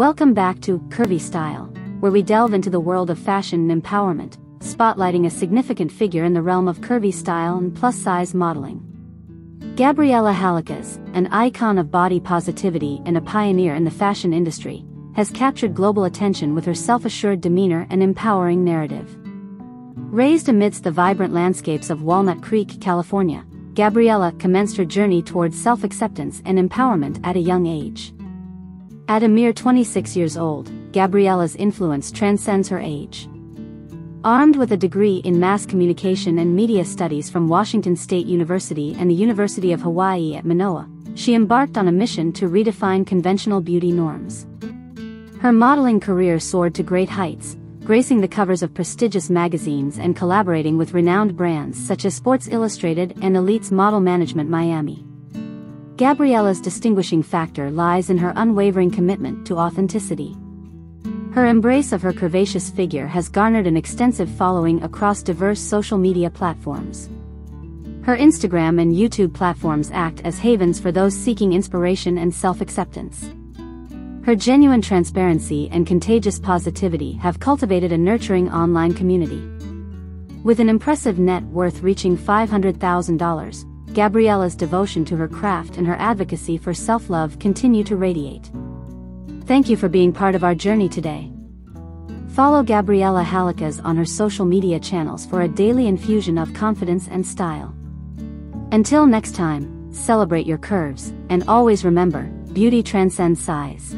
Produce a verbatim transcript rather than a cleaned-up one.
Welcome back to Curvy Style, where we delve into the world of fashion and empowerment, spotlighting a significant figure in the realm of curvy style and plus-size modeling. Gabriella Halikas, an icon of body positivity and a pioneer in the fashion industry, has captured global attention with her self-assured demeanor and empowering narrative. Raised amidst the vibrant landscapes of Walnut Creek, California, Gabriella commenced her journey towards self-acceptance and empowerment at a young age. At a mere twenty-six years old, Gabriella's influence transcends her age. Armed with a degree in mass communication and media studies from Washington State University and the University of Hawaii at Manoa, she embarked on a mission to redefine conventional beauty norms. Her modeling career soared to great heights, gracing the covers of prestigious magazines and collaborating with renowned brands such as Sports Illustrated and Elite Model Management Miami. Gabriella's distinguishing factor lies in her unwavering commitment to authenticity. Her embrace of her curvaceous figure has garnered an extensive following across diverse social media platforms. Her Instagram and YouTube platforms act as havens for those seeking inspiration and self-acceptance. Her genuine transparency and contagious positivity have cultivated a nurturing online community. With an impressive net worth reaching five hundred thousand dollars, Gabriella's devotion to her craft and her advocacy for self-love continue to radiate. Thank you for being part of our journey today. Follow Gabriella Halikas on her social media channels for a daily infusion of confidence and style. Until next time, celebrate your curves, and always remember, beauty transcends size.